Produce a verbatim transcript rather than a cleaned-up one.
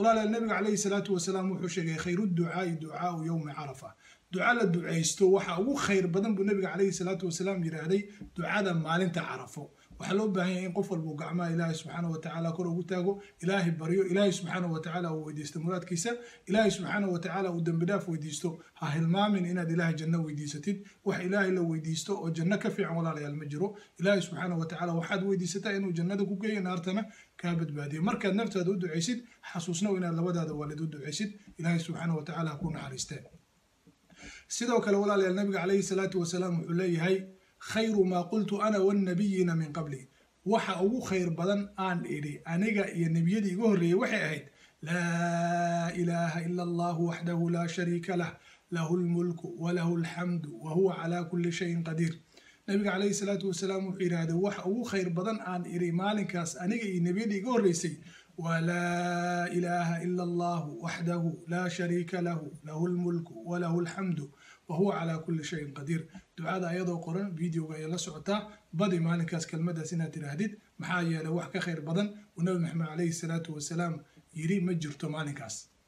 ولا النبي عليه الصلاة والسلام وحشة خير الدعاء دعاء يوم عرفة دعاء الدعاء استو وحاو خير بدن بالنبي عليه الصلاة والسلام يرادي دعاء ما لنت عرفه وحلو بهاي ينقف البوقع مع إله سبحانه وتعالى كله وتاجو إله بريو إله سبحانه وتعالى ويدي استمرات كيسة إله سبحانه وتعالى ودم بداف ويدي استو هالما من إن إله جنة ويدي ستيد وح إله لو ويدي استو جنة كفي عملا لي المجرو إله سبحانه وتعالى وحد ويدي ستا إنه جنة كوكي نارتنا كابد بادي مركز نرتد ودو عيسيد حسوسنا وإن الله بدأ والد ودو عيسيد إله سبحانه وتعالى كون حريستان سيدو كالولا لي النبي عليه الصلاة والسلام عليه هاي خير ما قلت أنا والنبيين من قبلي وحا أو خير بدن آن إيدي أنيقا إيا النبي دي قهري وحي أهيد لا إله إلا الله وحده لا شريك له له الملك وله الحمد وهو على كل شيء قدير نبي عليه الصلاة والسلام إرادة وحا أو خير بدن آن إيدي مالكاس أنيقا إيا النبي دي قهري سي ولا إله إلا الله وحده لا شريك له له الملك وله الحمد وهو على كل شيء قدير دعاء أيضا قرن فيديو جاي لسعته بدي مالكاس كلمة سنة ترهديد محايا لوح كخير بدن ونبي محمد عليه الصلاة والسلام يري مجرته مالكاس.